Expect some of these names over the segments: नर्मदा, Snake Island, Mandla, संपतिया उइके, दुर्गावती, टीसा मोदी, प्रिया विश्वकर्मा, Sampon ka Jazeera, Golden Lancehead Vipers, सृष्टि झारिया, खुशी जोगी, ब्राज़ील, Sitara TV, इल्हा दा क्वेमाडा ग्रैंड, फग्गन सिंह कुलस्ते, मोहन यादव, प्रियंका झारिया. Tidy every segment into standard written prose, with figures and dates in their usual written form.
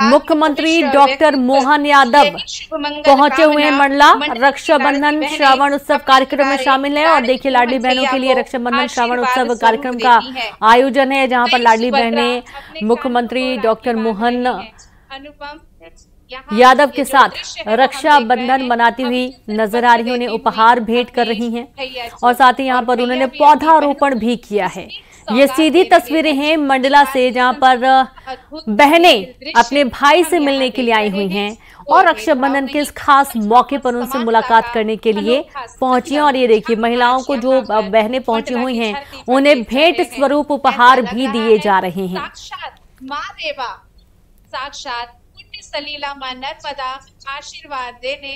मुख्यमंत्री डॉक्टर मोहन यादव पहुंचे हुए हैं मंडला। रक्षाबंधन श्रावण उत्सव कार्यक्रम में शामिल है और देखिए लाडली बहनों के लिए रक्षाबंधन श्रावण उत्सव कार्यक्रम का आयोजन है, जहां पर लाडली बहनें मुख्यमंत्री डॉक्टर मोहन यादव के साथ रक्षाबंधन मनाती हुई नजर आ रही, उन्हें उपहार भेंट कर रही हैं और साथ ही यहाँ पर उन्होंने पौधारोपण भी किया है। ये सीधी तस्वीरें हैं मंडला से, जहाँ पर बहनें अपने भाई से मिलने के लिए आई हुई हैं और रक्षाबंधन के इस खास मौके पर उनसे मुलाकात करने के लिए पहुंची हैं। और ये देखिए महिलाओं को, जो बहनें पहुंची हुई हैं, उन्हें भेंट स्वरूप उपहार भी दिए जा रहे हैं। साक्षात सलीला मां नर्मदा आशीर्वाद देने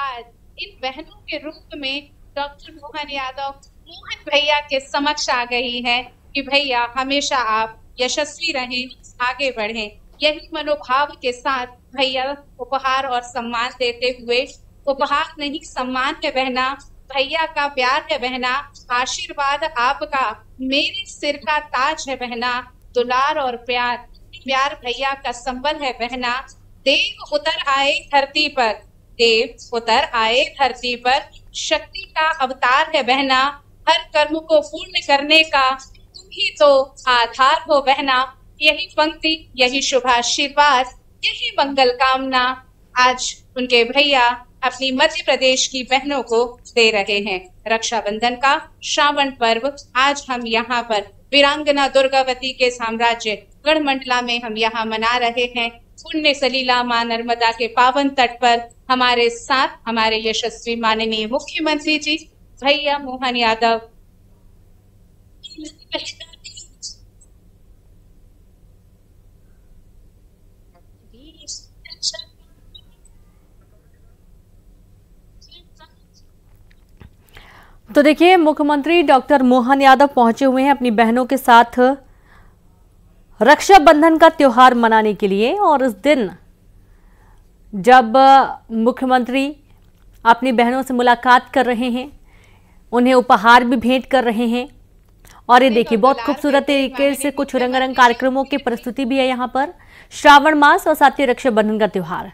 आज इन बहनों के रूप में डॉक्टर मोहन यादव मोहन भैया के समक्ष आ गई है कि भैया हमेशा आप यशस्वी रहें, आगे बढ़ें। यही मनोभाव के साथ भैया उपहार और सम्मान देते हुए, उपहार नहीं सम्मान है बहना, भैया का प्यार है बहना, आशीर्वाद आपका मेरे सिर का ताज है बहना, दुलार और प्यार, प्यार भैया का संबल है बहना। देव उतर आए धरती पर, देव उतर आए धरती पर, शक्ति का अवतार है बहना, हर कर्म को पूर्ण करने का तुम ही तो आधार हो बहना। यही पंक्ति, यही शुभ आशीर्वाद, यही मंगल कामना आज उनके भैया अपनी मध्य प्रदेश की बहनों को दे रहे हैं। रक्षाबंधन का श्रावण पर्व आज हम यहाँ पर वीरांगना दुर्गावती के साम्राज्य गढ़ मंडला में हम यहाँ मना रहे हैं। पुण्य सलीला मां नर्मदा के पावन तट पर हमारे साथ हमारे यशस्वी माननीय मुख्यमंत्री जी भैया मोहन यादव। तो देखिए मुख्यमंत्री डॉक्टर मोहन यादव पहुंचे हुए हैं अपनी बहनों के साथ रक्षाबंधन का त्यौहार मनाने के लिए। और इस दिन जब मुख्यमंत्री अपनी बहनों से मुलाकात कर रहे हैं, उन्हें उपहार भी भेंट कर रहे हैं और ये देखिए बहुत खूबसूरत तरीके से कुछ रंगारंग कार्यक्रमों की प्रस्तुति भी है यहाँ पर। श्रावण मास और साथ ही रक्षाबंधन का त्यौहार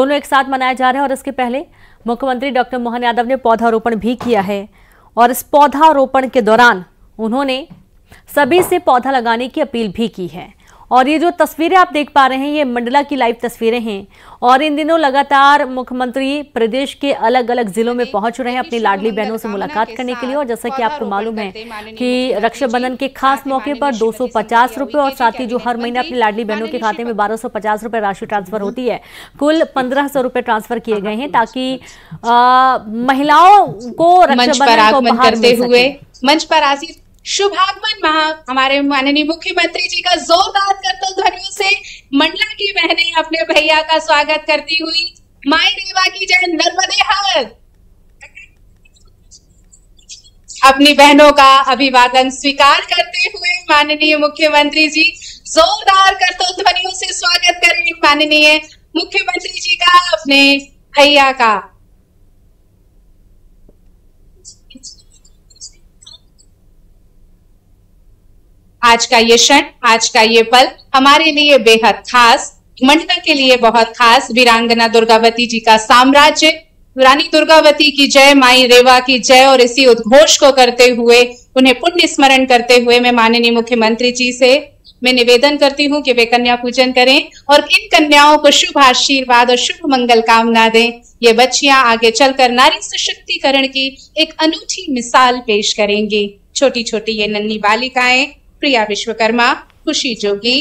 दोनों एक साथ मनाया जा रहा है। और इसके पहले मुख्यमंत्री डॉक्टर मोहन यादव ने पौधारोपण भी किया है और इस पौधारोपण के दौरान उन्होंने सभी से पौधा लगाने की अपील भी की है। और ये जो तस्वीरें आप देख पा रहे हैं, ये मंडला की लाइव तस्वीरें हैं और इन दिनों लगातार मुख्यमंत्री प्रदेश के अलग अलग जिलों में पहुंच रहे हैं अपनी लाडली बहनों से मुलाकात करने के लिए। और जैसा कि आपको मालूम है कि रक्षाबंधन के खास मौके पर 250 रुपये और साथ ही जो हर महीने अपनी लाडली बहनों के खाते में 1250 रुपये राशि ट्रांसफर होती है, कुल 1500 रुपये ट्रांसफर किए गए हैं ताकि महिलाओं को रक्षाबंधन शुभ आगमन माह। हमारे माननीय मुख्यमंत्री जी का जोरदार करतल ध्वनियों से मंडला की बहनें अपने भैया का स्वागत करती हुई माई रेवा की जय, नर्मदे हर, अपनी बहनों का अभिवादन स्वीकार करते हुए माननीय मुख्यमंत्री जी जोरदार करतल ध्वनियों से स्वागत करें माननीय मुख्यमंत्री जी का अपने भैया का। आज का ये क्षण, आज का ये पल हमारे लिए बेहद खास, मंडला के लिए बहुत खास। वीरांगना दुर्गावती जी का साम्राज्य, रानी दुर्गावती की जय, माई रेवा की जय। और इसी उद्घोष को करते हुए, उन्हें पुण्य स्मरण करते हुए मैं माननीय मुख्यमंत्री जी से मैं निवेदन करती हूं कि वे कन्या पूजन करें और इन कन्याओं को शुभ आशीर्वाद और शुभ मंगल कामना दें। ये बच्चियां आगे चलकर नारी सशक्तिकरण की एक अनूठी मिसाल पेश करेंगी। छोटी छोटी ये नन्ही बालिकाएं प्रिया विश्वकर्मा, खुशी जोगी,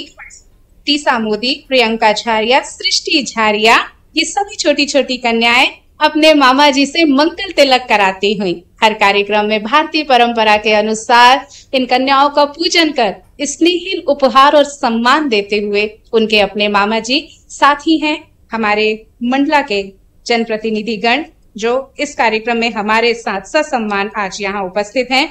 टीसा मोदी, प्रियंका झारिया, सृष्टि झारिया, ये सभी छोटी छोटी कन्याएं अपने मामा जी से मंगल तिलक कराती हुई हर कार्यक्रम में भारतीय परंपरा के अनुसार इन कन्याओं का पूजन कर स्नेहिल उपहार और सम्मान देते हुए उनके अपने मामा जी साथ ही हैं हमारे मंडला के जनप्रतिनिधिगण, जो इस कार्यक्रम में हमारे साथ ससम्मान आज यहाँ उपस्थित हैं।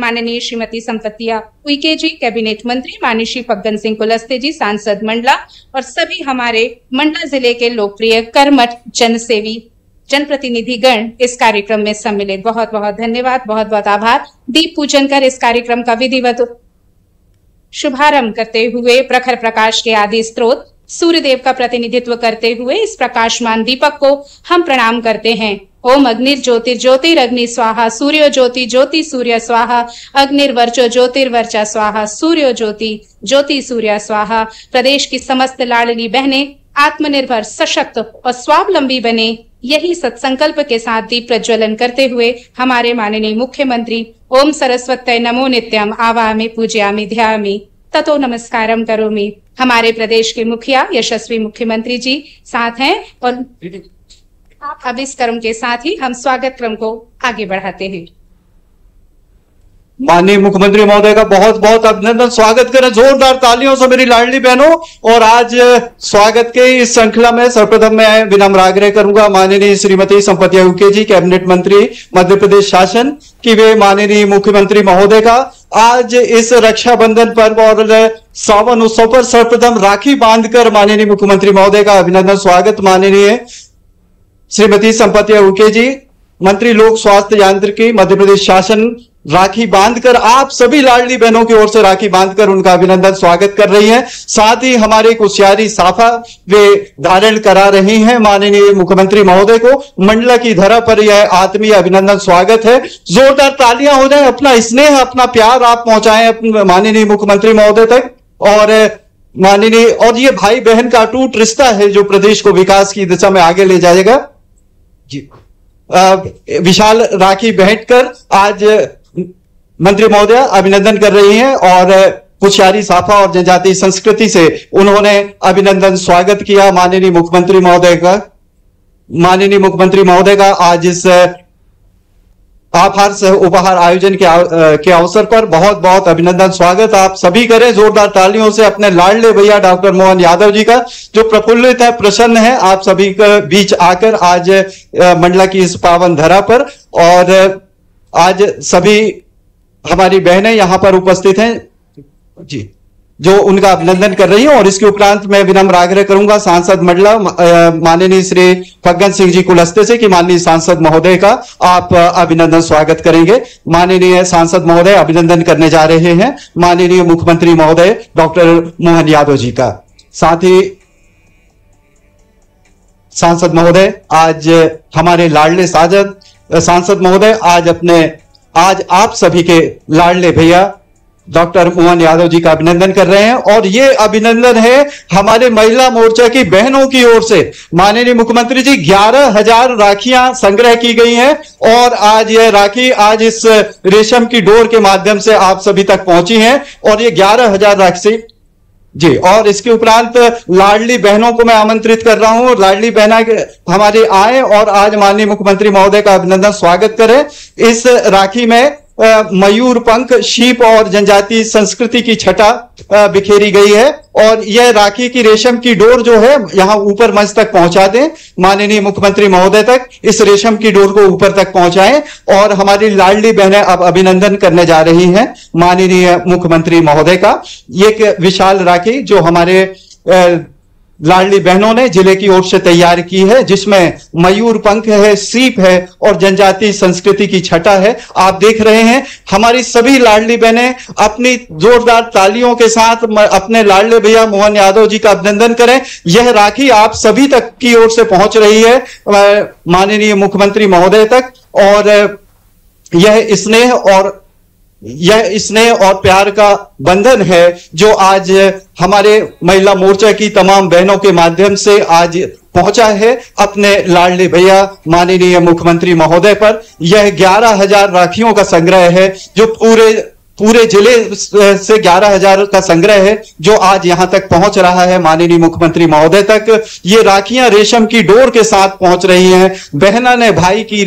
माननीय श्रीमती संपतिया उइके जी कैबिनेट मंत्री, माननीय श्री फग्गन सिंह कुलस्ते जी सांसद मंडला और सभी हमारे मंडला जिले के लोकप्रिय कर्मठ जनसेवी जनप्रतिनिधिगण इस कार्यक्रम में सम्मिलित, बहुत बहुत धन्यवाद, बहुत बहुत आभार। दीप पूजन कर इस कार्यक्रम का विधिवत शुभारंभ करते हुए प्रखर प्रकाश के आदि स्रोत सूर्यदेव का प्रतिनिधित्व करते हुए इस प्रकाशमान दीपक को हम प्रणाम करते हैं। ओम अग्निर ज्योतिर्ज्योतिरग्नि स्वाहा, सूर्यो ज्योति ज्योति सूर्य स्वाहा, अग्निर्वर्चो ज्योतिर्वर्चा स्वाहा, सूर्यो ज्योति ज्योति सूर्य स्वाहा। प्रदेश की समस्त लाडली बहनें आत्मनिर्भर, सशक्त और स्वावलंबी बने, यही सत्संकल्प के साथ दीप प्रज्वलन करते हुए हमारे माननीय मुख्यमंत्री ओम सरस्वत्यै नमो नित्यम आवामि पूजयामि ध्यामि ततो नमस्कारम करोमि। हमारे प्रदेश के मुखिया यशस्वी मुख्यमंत्री जी साथ हैं और अब इस क्रम के साथ ही हम स्वागत क्रम को आगे बढ़ाते हैं। माननीय मुख्यमंत्री महोदय का बहुत बहुत अभिनंदन, स्वागत करें जोरदार तालियों से मेरी लाडली बहनों। और आज स्वागत के इस श्रृंखला में सर्वप्रथम मैं विनम्र आग्रह करूंगा माननीय श्रीमती संपतिया उइके जी, कैबिनेट मंत्री मध्य प्रदेश शासन, कि वे माननीय मुख्यमंत्री महोदय का आज इस रक्षाबंधन पर्व और सावन उत्सव पर सर्वप्रथम राखी बांधकर माननीय मुख्यमंत्री महोदय का अभिनंदन स्वागत। माननीय श्रीमती संपतिया उइके जी, मंत्री लोक स्वास्थ्य यांत्रिकी मध्य प्रदेश शासन, राखी बांधकर आप सभी लाडली बहनों की ओर से राखी बांधकर उनका अभिनंदन स्वागत कर रही हैं। साथ ही हमारे कुश्यारी साफा वे धारण करा रही हैं माननीय मुख्यमंत्री महोदय को। मंडला की धरा पर यह आत्मीय अभिनंदन स्वागत है। जोरदार तालियां हो जाए, अपना स्नेह अपना प्यार आप पहुंचाएं माननीय मुख्यमंत्री महोदय तक। और माननीय और ये भाई बहन का अटूट रिश्ता है जो प्रदेश को विकास की दिशा में आगे ले जाएगा। जी विशाल राखी भेंटकर आज मंत्री महोदय अभिनंदन कर रही हैं और कुश्यारी साफा और जनजातीय संस्कृति से उन्होंने अभिनंदन स्वागत किया माननीय मुख्यमंत्री महोदय का। माननीय मुख्यमंत्री महोदय का आज इस आभार सह उपहार आयोजन के अवसर पर बहुत बहुत अभिनंदन स्वागत आप सभी करें जोरदार तालियों से अपने लाडले भैया डॉक्टर मोहन यादव जी का, जो प्रफुल्लित है, प्रसन्न है आप सभी के बीच आकर आज मंडला की इस पावन धरा पर। और आज सभी हमारी बहनें यहाँ पर उपस्थित हैं जी, जो उनका अभिनंदन कर रही हैं। और इसके उपरांत मैं विनम्र आग्रह करूंगा सांसद मंडला माननीय श्री फग्गन सिंह जी कुलस्ते से कि माननीय सांसद महोदय का आप अभिनंदन स्वागत करेंगे। माननीय सांसद महोदय अभिनंदन करने जा रहे हैं माननीय मुख्यमंत्री महोदय डॉक्टर मोहन यादव जी का। साथ ही सांसद महोदय आज हमारे लाडले सांसद महोदय आज आप सभी के लाडले भैया डॉक्टर मोहन यादव जी का अभिनंदन कर रहे हैं। और ये अभिनंदन है हमारे महिला मोर्चा की बहनों की ओर से। माननीय मुख्यमंत्री जी 11,000 राखियां संग्रह की गई हैं और आज यह राखी आज इस रेशम की डोर के माध्यम से आप सभी तक पहुंची हैं और ये 11,000 राखी जी। और इसके उपरांत लाडली बहनों को मैं आमंत्रित कर रहा हूं, लाडली बहना हमारी आए और आज माननीय मुख्यमंत्री महोदय का अभिनंदन स्वागत करें। इस राखी में मयूर पंख, शीप और जनजातीय संस्कृति की छटा बिखेरी गई है और यह राखी की रेशम की डोर जो है यहाँ ऊपर मंच तक पहुंचा दें माननीय मुख्यमंत्री महोदय तक, इस रेशम की डोर को ऊपर तक पहुंचाएं। और हमारी लाडली बहनें अब अभिनंदन करने जा रही हैं माननीय मुख्यमंत्री महोदय का। ये विशाल राखी जो हमारे लाडली बहनों ने जिले की ओर से तैयार की है, जिसमें मयूर पंख है, सीप है और जनजातीय संस्कृति की छटा है। आप देख रहे हैं हमारी सभी लाडली बहनें अपनी जोरदार तालियों के साथ अपने लाडले भैया मोहन यादव जी का अभिनंदन करें। यह राखी आप सभी तक की ओर से पहुंच रही है माननीय मुख्यमंत्री महोदय तक और यह स्नेह और प्यार का बंधन है जो आज हमारे महिला मोर्चा की तमाम बहनों के माध्यम से आज पहुंचा है अपने लाडले भैया माननीय मुख्यमंत्री महोदय पर। यह 11,000 राखियों का संग्रह है जो पूरे जिले से 11,000 का संग्रह है जो आज यहां तक पहुंच रहा है माननीय मुख्यमंत्री महोदय तक। ये राखियां रेशम की डोर के साथ पहुंच रही हैं। बहना ने भाई की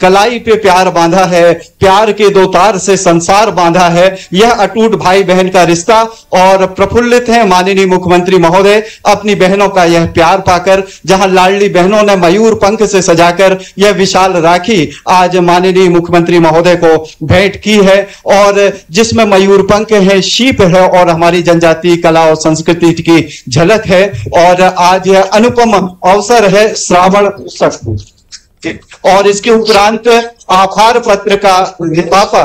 कलाई पे प्यार बांधा है, प्यार के दो तार से संसार बांधा है। यह अटूट भाई बहन का रिश्ता और प्रफुल्लित है माननीय मुख्यमंत्री महोदय अपनी बहनों का यह प्यार पाकर। जहां लाडली बहनों ने मयूर पंख से सजाकर यह विशाल राखी आज माननीय मुख्यमंत्री महोदय को भेंट की है और जिसमें मयूर पंख है, शीप है और हमारी जनजातीय कला और संस्कृति की झलक है। और आज यह अनुपम अवसर है श्रावण उत्सव। और इसके उपरांत आभार पत्र का लिफाफा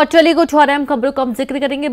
और चलिए कुछ और अहम खबरों का हम जिक्र करेंगे।